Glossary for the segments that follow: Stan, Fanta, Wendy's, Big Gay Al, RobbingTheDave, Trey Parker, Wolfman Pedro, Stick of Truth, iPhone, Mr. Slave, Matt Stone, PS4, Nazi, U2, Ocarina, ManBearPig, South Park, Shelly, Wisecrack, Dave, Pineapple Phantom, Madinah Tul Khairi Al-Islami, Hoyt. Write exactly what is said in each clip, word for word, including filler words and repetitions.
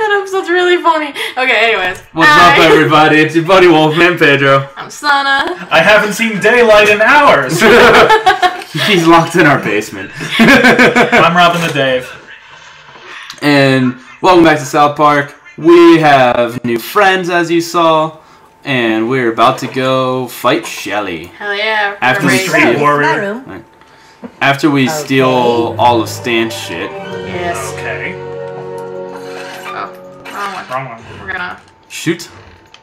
That episode's really funny. Okay, anyways. What's Hi. up, everybody? It's your buddy Wolfman Pedro. I'm Sana. I haven't seen daylight in hours. He's locked in our basement. I'm Robin the Dave. And welcome back to South Park. We have new friends, as you saw. And we're about to go fight Shelly. Hell yeah. After we steal, warrior. After we okay. steal all of Stan's shit. Yes. Okay. Oh, wrong one. Wrong one. We're gonna... Shoot?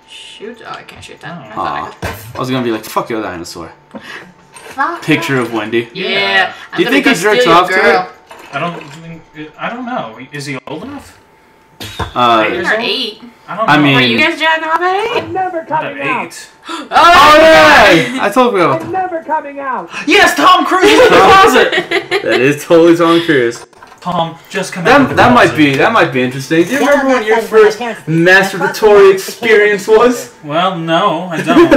Shoot? Oh, I can't shoot that. Oh. I, I, I was gonna be like, fuck your dinosaur. Fuck. Picture of Wendy. Yeah. Do you think he jerks off girl. to it? I don't... I don't know. Is he old enough? Uh, eight or eight. I don't know. I mean, were you guys jacking off at eight? I'm never coming out. Eight. Oh, oh yeah! I told you. I'm never coming out. Yes, Tom Cruise in the closet. That is totally Tom Cruise. Tom, just come that, out. That might be. That might be interesting. Do you remember what your first masturbatory experience was? Well, no, I don't.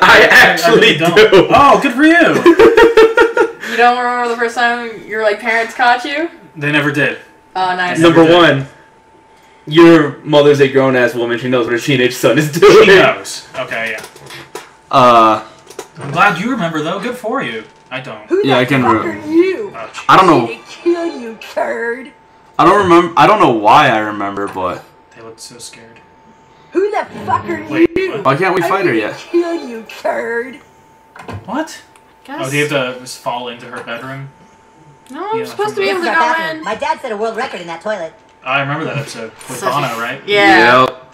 I actually I really don't. do. Oh, good for you. You don't remember the first time your like parents caught you? They never did. Oh, nice. Number one. Your mother's a grown-ass woman. She knows what her teenage son is doing. She knows. Okay, yeah. Uh, I'm glad you remember, though. Good for you. I don't. Who yeah, the I can fuck remember. Are you? Oh, I don't know. They kill you, turd. I don't remember. I don't know why I remember, but they looked so scared. Who the fuck are Wait, you? What? Why can't we fight I her yet? Kill you, turd. What? Guess. Oh, do you have to just fall into her bedroom? No, I'm yeah, supposed to be able to go in. My dad set a world record in that toilet. I remember that episode with Bono, right? Yeah. Yep.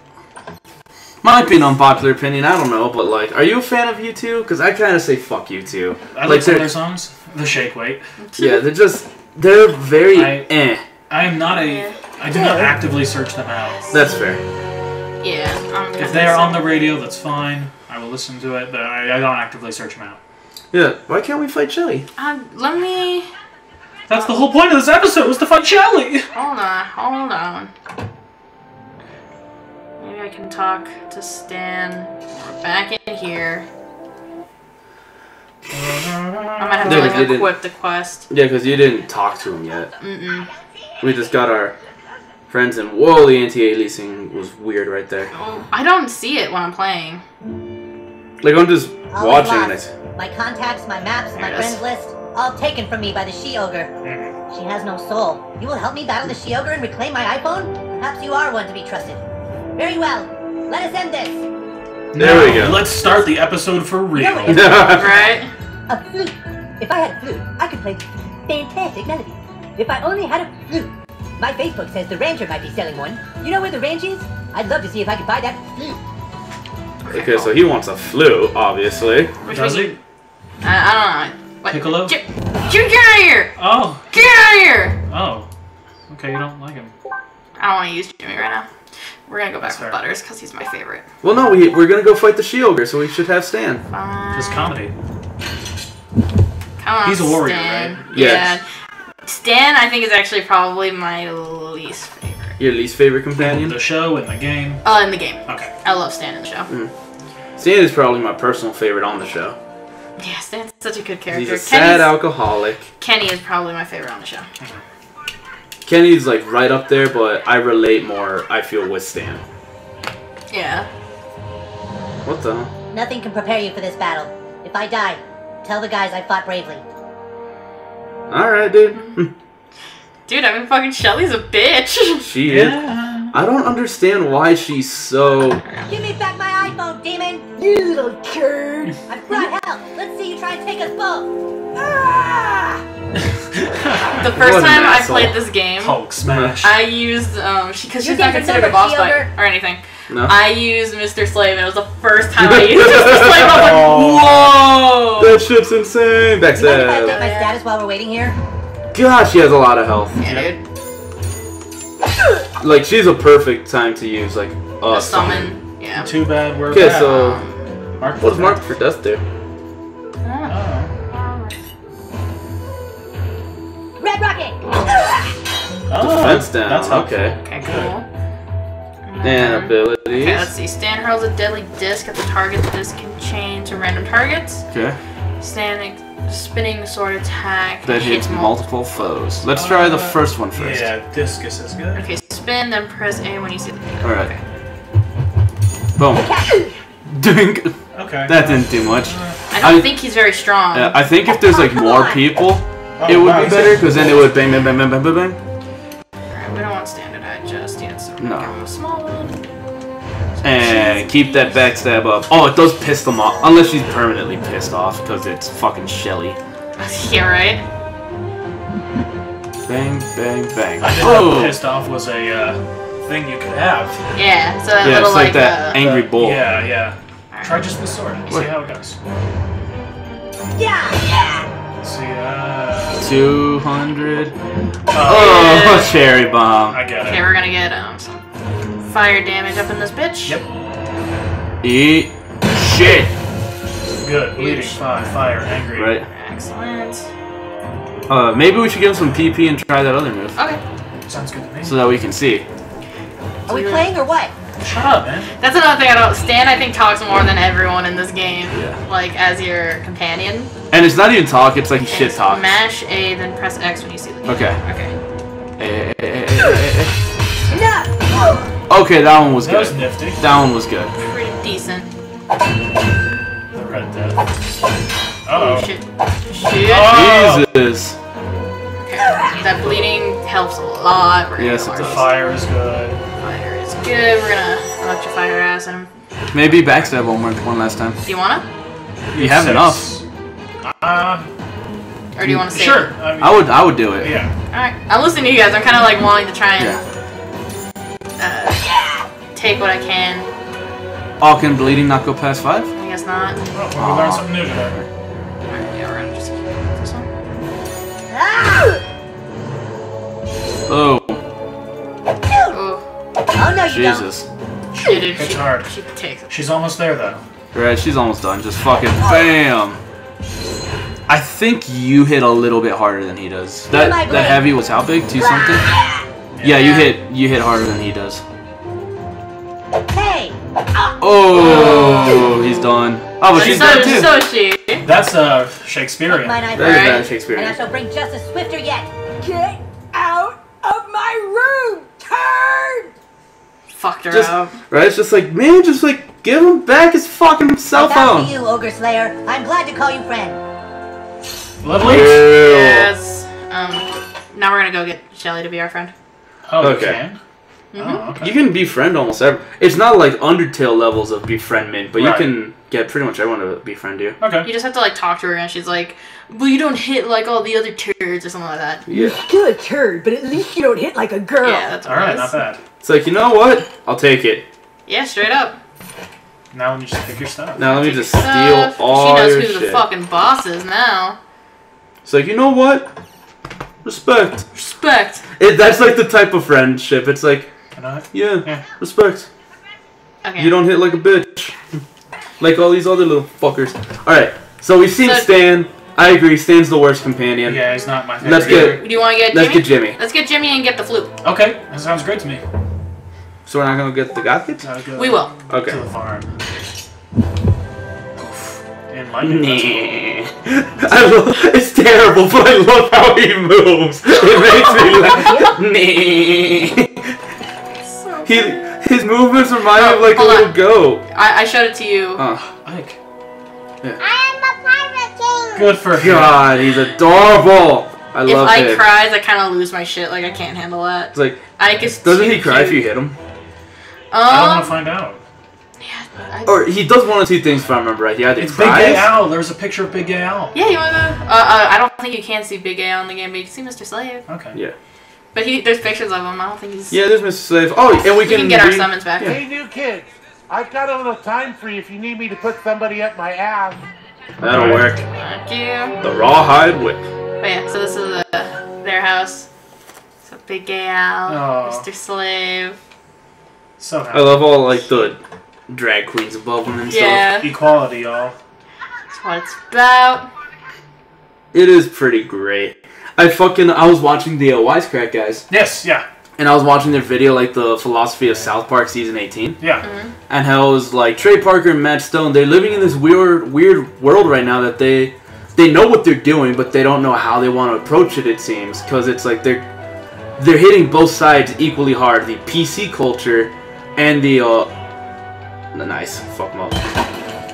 Might be an unpopular opinion, I don't know, but like, are you a fan of U two? Because I kind of say fuck U two. I like some of their songs. The Shake Weight. Yeah, they're just, they're very I, eh. I am not a, I do not actively search them out. That's fair. Yeah. I'm if they are on the radio, that's fine. I will listen to it, but I, I don't actively search them out. Yeah, why can't we fight Shelly? Um, let me... That's the whole point of this episode, was to fight Shelly! Hold on, hold on. Maybe I can talk to Stan. We're back in here. I might have no, to like, equip the quest. Yeah, because you didn't talk to him yet. Mm-mm. We just got our friends in. Whoa, the anti-aliasing was weird right there. Oh, I don't see it when I'm playing. Like, I'm just All watching it. My contacts, my maps, there my friends list. All taken from me by the she-ogre. Mm. She has no soul. You will help me battle the she-ogre and reclaim my iPhone? Perhaps you are one to be trusted. Very well. Let us end this. There now, we go. Let's start the episode for real. No, right? A flute. If I had a flute, I could play fantastic melodies. If I only had a flute. My Facebook says the Rancher might be selling one. You know where the ranch is? I'd love to see if I could buy that flute. Okay, so he wants a flute, obviously. Which Does he? I, I don't know. What? Piccolo? Get, get out of here! Oh. Get out of here! Oh. Okay, you don't like him. I don't want to use Jimmy right now. We're gonna go back That's to fair. Butters, because he's my favorite. Well, no, we, we're gonna go fight the she-ogre, so we should have Stan. Fine. His comedy. Come on, he's a warrior, Stan. right? Yes. Yeah. Stan, I think, is actually probably my least favorite. Your least favorite companion? In the show, in the game? Oh, uh, in the game. Okay. I love Stan in the show. Mm. Stan is probably my personal favorite on the show. Yeah, Stan's such a good character. He's a sad Kenny's, alcoholic. Kenny is probably my favorite on the show. Kenny's like right up there, but I relate more, I feel, with Stan. Yeah. What the? Nothing can prepare you for this battle. If I die, tell the guys I fought bravely. Alright, dude. Dude, I mean, fucking Shelly's a bitch. She is. Yeah. I don't understand why she's so... Give me back my iPhone, demon! You little turd! I've brought help! Let's see you try and take us both! Ah! The first time I played this game, Hulk smash. I used, um, because she's not considered a boss fight or anything. No. I used Mister Slave, and it was the first time I used Mister Slave. I was like, whoa! That shit's insane! That's it. I update my status while we're waiting here? God, she has a lot of health. Yeah, dude. Like, she's a perfect time to use, like, uh, a summon. summon. Yeah. Too bad we're Okay, so, mark what does Mark for Death do? Oh. Red Rocket! Oh, defense down. That's helpful. Okay. Okay, cool. And abilities. Okay, let's see. Stan hurls a deadly disc at the target. The disc can chain to random targets. Okay. Stan spinning the sword attack that hits, hits multiple foes. Let's try the first one first. Yeah, discus is good. Okay, spin, then press A when you see the pin. All right. Okay. Boom. Dink. Okay. That didn't do much. I don't I, think he's very strong. Uh, I think if there's like oh, more on. people, oh, it would wow, be better because then it would bang, bang, bang, bang, bang, bang. All right, we don't want Stan to die just yet, so we're no. gonna give him a small one. And keep that backstab up. Oh, it does piss them off. Unless she's permanently pissed off, because it's fucking Shelly. Yeah, right? Bang, bang, bang. I didn't oh. know pissed off was a uh, thing you could have. Yeah, so that yeah, little, it's like, like that uh, angry bull. Yeah, yeah. Right. Try just the sword. What? See how it goes. Yeah, yeah! See, uh... two hundred. Oh, oh yeah. Cherry bomb. I get it. Okay, we're gonna get, um... some fire damage up in this bitch. Yep. Eat shit. Good. Bleeding fire, fire, angry. Right. Excellent. Uh, maybe we should give him some P P and try that other move. Okay. Sounds good to me. So that we can see. Are we playing or what? Shut up, man. That's another thing I don't. Stan, I think, talks more than everyone in this game. Yeah. Like as your companion. And it's not even talk. It's like shit talk. Mash A, then press X when you see the game. Okay. Okay. No. Okay, that one was that good. That was nifty. That one was good. Pretty decent. The red death. Uh oh. Oh shit. Shit. Oh. Jesus. Okay, that bleeding helps a lot. We're yes, it does. Fire is good. Fire is good. We're gonna electrify her ass at him. Maybe backstab one more, one last time. Do you wanna? You have six. Enough. Ah. Uh, or do you want to save? Sure. It? I, mean, I would. I would do it. Yeah. All right. I'm listening to you guys. I'm kind of like wanting to try and. Yeah. Uh, yeah. Take what I can. Oh, can bleeding not go past five? I guess not. Oh, well, we learned something new today. Alright, yeah, we're gonna just keep this one. Ah! Oh. Oh. Oh no, you Jesus. Don't. She, dude, it's she, hard. She takes it. She's almost there though. Right, she's almost done. Just fucking bam. I think you hit a little bit harder than he does. That that bleeding? Heavy was how big? Two something. Ah! Yeah, you hit you hit harder than he does. Hey! Oh, he's done. Oh, but she's so, done too. So is she. That's uh Shakespearean. That is not Shakespearean. And I shall bring justice swifter yet. Get out of my room! Turn! Fucked her just, up. Right? It's just like, man, just like give him back his fucking cell phone. Without you, Ogre Slayer. I'm glad to call you friend. Lovely. Ew. Yes. Um. Now we're gonna go get Shelly to be our friend. Oh, okay. You can? Mm-hmm. Oh, okay. You can befriend almost every. It's not like Undertale levels of befriendment, but right. You can get pretty much everyone to befriend you. Okay. You just have to like talk to her, and she's like, "Well, you don't hit like all the other turds or something like that." Yeah. You're still a turd, but at least you don't hit like a girl. Yeah, that's all right. Not bad. It's like, you know what? I'll take it. Yeah, straight up. Now let me just pick your stuff. Now let me just steal all your shit. She knows who the fucking boss is now. It's like, you know what? Respect. Respect. It, that's like the type of friendship. It's like, yeah, yeah, respect. Okay. You don't hit like a bitch. Like all these other little fuckers. Alright, so we've seen so, Stan. I agree, Stan's the worst companion. Yeah, he's not my favorite. Let's get, do you want to get Jimmy? Let's get Jimmy. Let's get Jimmy and get the flute. Okay, that sounds great to me. So we're not going to get the goth no, go we will. Okay. To the farm. Nah. I love, it's terrible, but I love how he moves. It makes me laugh. Nah. So he, his movements remind me oh, of like a little on. Goat. I, I showed it to you. Oh, Ike. Yeah. I am a pirate king. Good for him. God, he's adorable. I if love Ike it. If Ike cries, I kind of lose my shit. Like I can't handle that. It's like Ike is doesn't too he cry cute. If you hit him? Um, I don't want to find out. I, or he does one of two things if I remember right. He either it's cries. Big Gay Al. There's a picture of Big Gay Al. Yeah, you wanna uh, uh, I don't think you can see Big Gay Al in the game, but you can see Mister Slave. Okay. Yeah. But he there's pictures of him. I don't think he's. Yeah, there's Mister Slave. Oh, and we, we can, can get our summons back. Yeah. Hey, new kids! I've got a little time for you if you need me to put somebody up my ass. That'll work. Thank you. The rawhide whip. Oh yeah. So this is uh, their house. So Big Gay Al, oh. Mister Slave. So happy. I love all like the. Drag queens above them and yeah. stuff. Equality, y'all. That's what it's about. It is pretty great. I fucking I was watching the uh, Wisecrack guys. Yes, yeah. And I was watching their video, like the philosophy of South Park season eighteen. Yeah. Mm-hmm. And how it was like Trey Parker and Matt Stone. They're living in this weird, weird world right now that they they know what they're doing, but they don't know how they want to approach it, it seems, because it's like they're they're hitting both sides equally hard, the P C culture and the uh the nice fuck mode.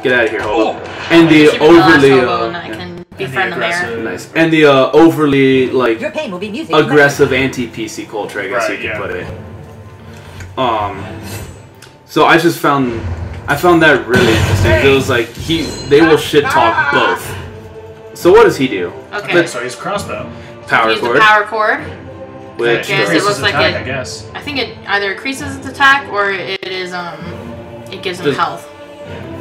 Get out of here, hold up. And the overly uh, and befriend the mayor. Nice. And the uh, overly like aggressive anti-P C culture, I guess right, you could yeah. put it. Um so I just found I found that really interesting. It was like he they will shit talk both. So what does he do? Okay. But, so he's crossbow. Power he's cord. Power cord. Which I guess it looks like attack, it. I guess. I think it either increases its attack or it is um, it gives him health.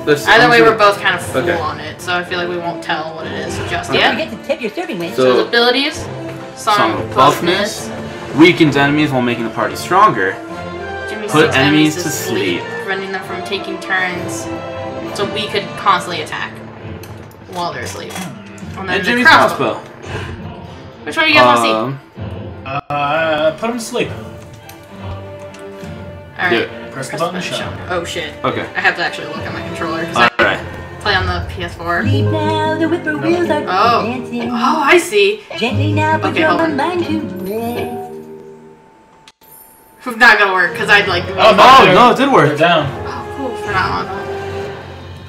Let's, either I'm way, sure. we're both kind of full okay. on it, so I feel like we won't tell what it is just okay. yet. You get to tip your serving with. So, so his abilities: song of buffness, weakens enemies while making the party stronger. Jimmy Put enemies, enemies to sleep, preventing them from taking turns, so we could constantly attack while they're asleep. And, and Jimmy's crossbow. crossbow. Which one do you guys um, want to see? Uh, put him to sleep. Alright. Press, Press the button, shut up. Oh shit. Okay. I have to actually look at my controller because I right. play on the P S four. Sleep now, the whippoorwills are oh. dancing. Oh, I see. Gently now, but okay, you're my mind to rest. It's not gonna work because I'd like. Oh, no, no, it did work. We're down. Oh, cool. For now on.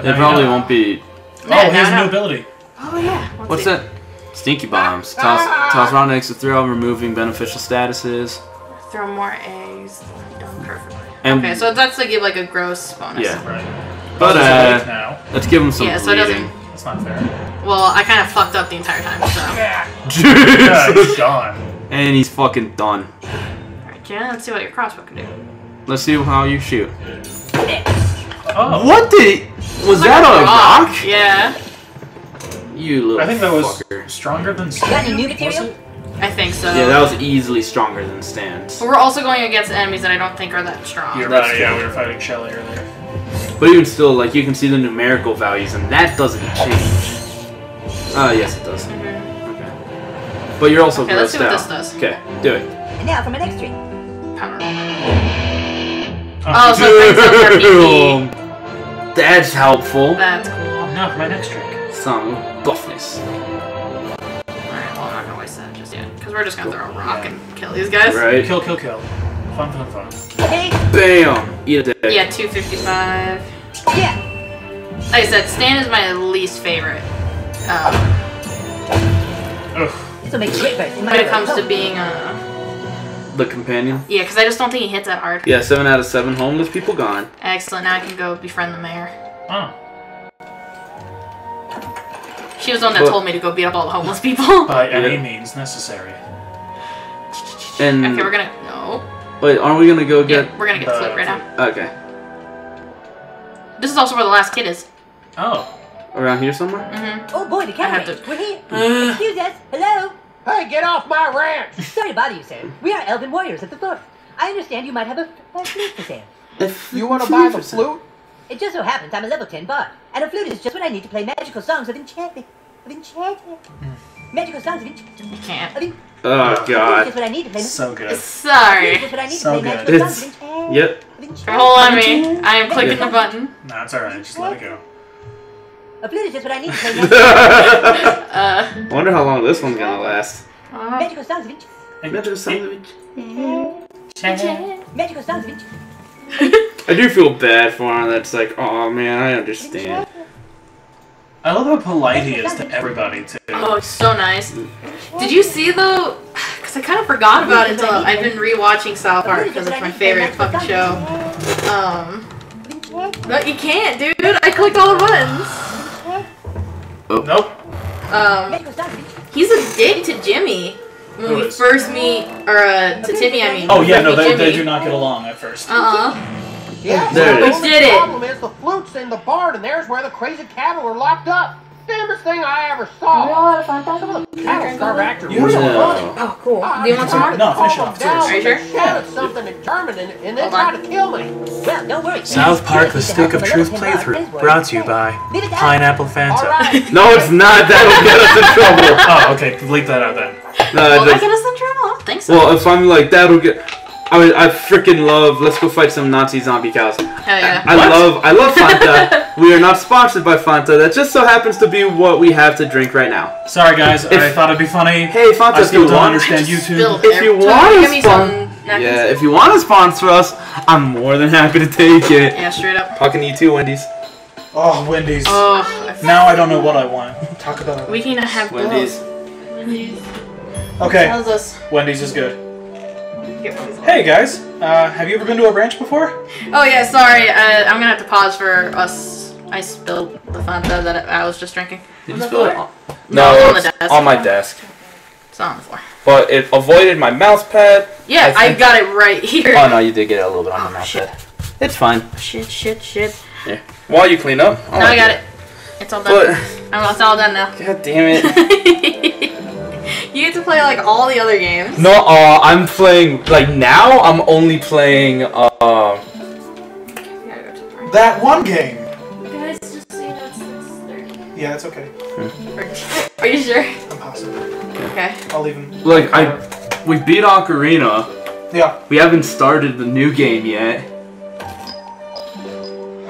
It probably won't be. Oh, here's a new ability. Oh yeah. Let's What's see. that? Stinky bombs. Toss, ah! toss round eggs to throw, removing beneficial statuses. Throw more eggs. Perfectly. And okay, so that's to give like a gross bonus. Yeah. Right. But uh, let's give him some. Yeah, so it doesn't. That's not fair. Well, I kind of fucked up the entire time. So. Yeah. Dude. He's gone. And he's fucking done. Alright, Jen. Let's see what your crossbow can do. Let's see how you shoot. Oh. What the? Was that like a rock? rock? Yeah. You little I think that was fucker. stronger than Stan. Is that new material? I think so. Yeah, that was easily stronger than Stan's. But we're also going against enemies that I don't think are that strong. You're right, yeah, we were fighting Shelly earlier. But even still, like, you can see the numerical values, and that doesn't change. Ah, uh, yes, it does. Mm-hmm. Okay. But you're also okay, let's see what out. this does. Okay, do it. And now for my next drink. Power. Oh, oh so it brings up our P P. That's helpful. That's cool. Now for my next drink. Some buffness. Alright, well, I'm not gonna waste that just yet. Because we're just gonna throw a rock yeah. and kill these guys. Right. Kill, kill, kill. Fun, fun, fun. Hey. Bam! Eat a dick. Yeah, two fifty-five. Yeah! Like I said, Stan is my least favorite. Um, Ugh. Make when it comes to being uh, the companion? Yeah, because I just don't think he hits that hard. Yeah, seven out of seven homeless people gone. Excellent, now I can go befriend the mayor. Oh. She was the one that but, told me to go beat up all the homeless people. By any means necessary. And okay, we're gonna no. Wait, aren't we gonna go get? Yeah, we're gonna get uh, Slip right now. Okay. This is also where the last kid is. Oh. Around here somewhere. Mm-hmm. Oh boy, the cat. We're here. Uh, Excuse us. Hello. Hey, get off my ranch! Sorry to bother you, sir. We are Elven warriors at the fort. I understand you might have a, a flute for sale. If you want to buy the flute. It just so happens I'm a level ten bard, and a flute is just what I need to play magical songs of enchantment. Of enchantment. Magical songs of enchantment. You can't. Of oh, God. What I need to play so good. Sorry. So good. It's... Yep. Hold on me. I am clicking yeah. the button. Nah, it's alright. Just let it go. A flute is just what I need to play magical uh, I wonder how long this one's gonna last. Uh, magical songs of enchantment. Magical songs of enchantment. Magical songs of enchantment. I do feel bad for him. That's like, oh man, I understand. I love how polite he is to everybody too. Oh, it's so nice. Did you see though? Because I kind of forgot about it until I've been rewatching South Park because it's my favorite fucking show. Um, but you can't, dude. I clicked all the buttons. Oh. Nope. Um, he's a dick to Jimmy. When Who we is? first meet, or uh, to Timmy, I mean. Oh yeah, no, they, they do not get along at first. Uh huh. Yeah, there the it is. only did problem it. is the flute's in the barn, and there's where the crazy cattle are locked up. Damnest thing I ever saw. Some of the cattle starve after you. Oh, cool. Do you want some more? No, finish off. Are you sure? Yeah. Something in German, and, and they try to kill me. Well, don't worry. South Park, the Stick of Truth playthrough, brought to you by Pineapple Phantom. Right. No, it's not. That'll get us in trouble. Oh, okay. Bleep that out then. No, well, that gets us in trouble. I don't think so. Well, if I'm like, that'll get... I was, I freaking love Let's Go Fight Some Nazi Zombie Cows. Hell yeah. I, I love I love Fanta. We are not sponsored by Fanta. That just so happens to be what we have to drink right now. Sorry guys, if, I thought it'd be funny. Hey, Fanta's good. I don't understand YouTube. If you want to sponsor, yeah, if you want to sponsor us, I'm more than happy to take it. Yeah, straight up. Talking to you too, Wendy's. Oh, Wendy's. Oh, I now I don't know what I want. Talk about it. We can have Wendy's. Wendy's. Okay. How's this? Wendy's is good. Hey guys, uh, have you ever been to a ranch before? Oh yeah, sorry, uh, I'm gonna have to pause for us. I spilled the Fanta that I was just drinking. Did you spill it? No, no, it's on, the desk. on my desk. It's not on the floor. But it avoided my mouse pad. Yeah, I, I got it right here. Oh no, you did get it a little bit on oh, the mouse shit. pad. It's fine. Shit, shit, shit. Yeah. While you clean up. I'll no, I got it. it. It's all done. But, it's all done now. God damn it. You get to play like all the other games. No, uh, I'm playing like now. I'm only playing uh, that one game. Guys, just say that's six thirty. Yeah, it's okay. Hmm. Are you sure? I'm positive. Okay. I'll even. Like I, we beat Ocarina. Yeah. We haven't started the new game yet.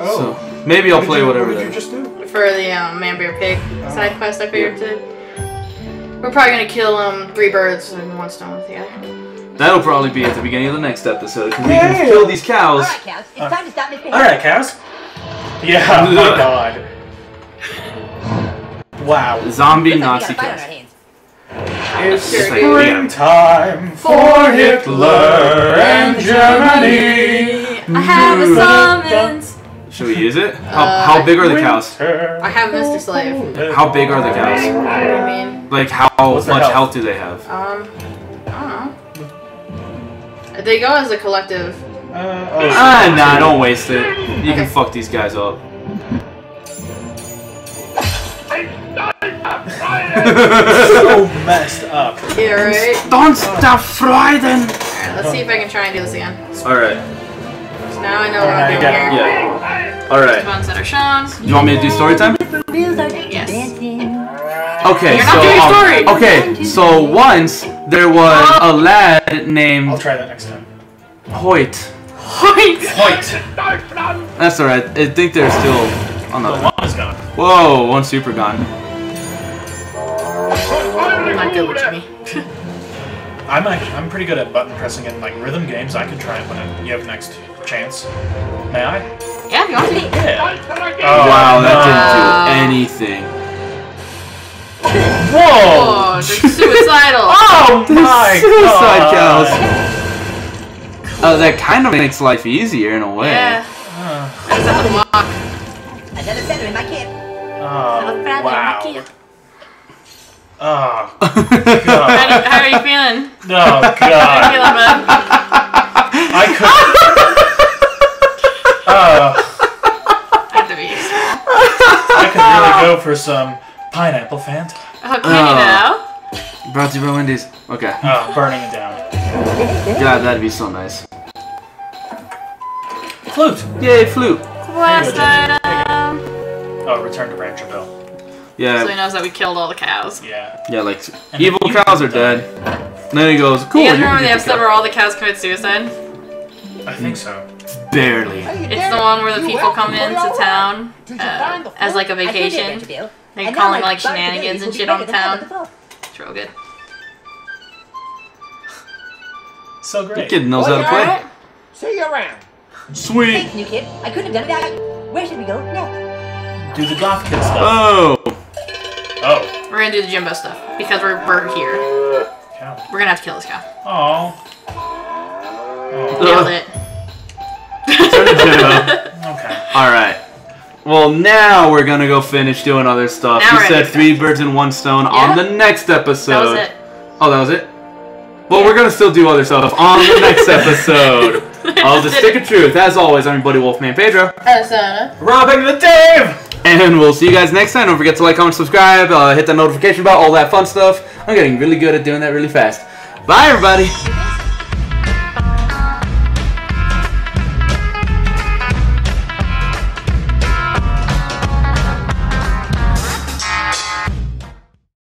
Oh. So maybe I'll play whatever. What did you just do? For the um, ManBearPig side quest, I figured to. We're probably gonna kill um three birds and one stone with the other. That'll probably be at the beginning of the next episode. Cause we can kill these cows. Alright cows, it's uh, time to stop misbehaving. Alright cows. Yeah, oh my god. Wow. Zombie Nazi cows. It's springtime for Hitler and Germany. I have a summons. Should we use it? How, uh, how big are the cows? I have Mister Slave. How big are the cows? I mean. Like, how What's much health? health do they have? Um, I don't know. They go as a collective. Uh, oh, ah, nah, don't waste it. You okay. can fuck these guys up. So messed up. Yeah, right? Don't stop Freuden! Alright, let's see if I can try and do this again. Alright. So now I know what I'm doing here. Yeah. Alright. The ones that are shown. Do you want me to do story time? Yes. Okay, You're so not um, okay, so once there was a lad named. I'll try that next time. Hoyt. Hoyt. Hoyt. That's all right. I think they're still on the. One is gone. Whoa, one super gone. I'm not good with me. I'm actually, I'm pretty good at button pressing in like rhythm games. I could try it when I, you have next chance. May I? Yeah, if you want to. Yeah. Oh wow, that didn't do anything. Whoa! Oh, they're suicidal! Oh my suicide cows! Oh, that kind of makes life easier in a way. Yeah. Uh, I just have to walk. Another feather in my camp. Oh, wow. In my camp. Oh, God. How are you feeling? Oh, God. How are you feeling, man? I could... uh, I have to be I could really go for some... Pineapple Phantom. Oh, Kenny uh, now? Brought to you by Wendy's. Okay. Oh, burning it down. God, that'd be so nice. Flute! Yay, flute! Oh, return to Rancherville. Yeah. So he knows that we killed all the cows. Yeah. Yeah, like, and evil cows are dead. And then he goes, cool. You guys remember the episode where all the cows commit suicide? I think so. Barely. It's the one where the people come into town uh, as like a vacation. They call them like shenanigans and shit on the town. It's real good. So great. The kid knows how to play. See you around. Sweet. Thanks, new kid. I couldn't have done that. Where should we go next? Do the goth kid stuff. Oh. Oh. We're gonna do the Jimbo stuff because we're we're here. We're gonna have to kill this cow. Oh. Nailed it. Okay. All right. Well, now we're gonna go finish doing other stuff. Now you said three birds and one stone yeah. on the next episode. That was it. Oh, that was it? Well, yeah. we're gonna still do other stuff on the next episode of The Stick of Truth. As always, I'm your buddy Wolfman Pedro. Asana. Robbing the Dave! And we'll see you guys next time. Don't forget to like, comment, subscribe, uh, hit that notification bell, all that fun stuff. I'm getting really good at doing that really fast. Bye, everybody!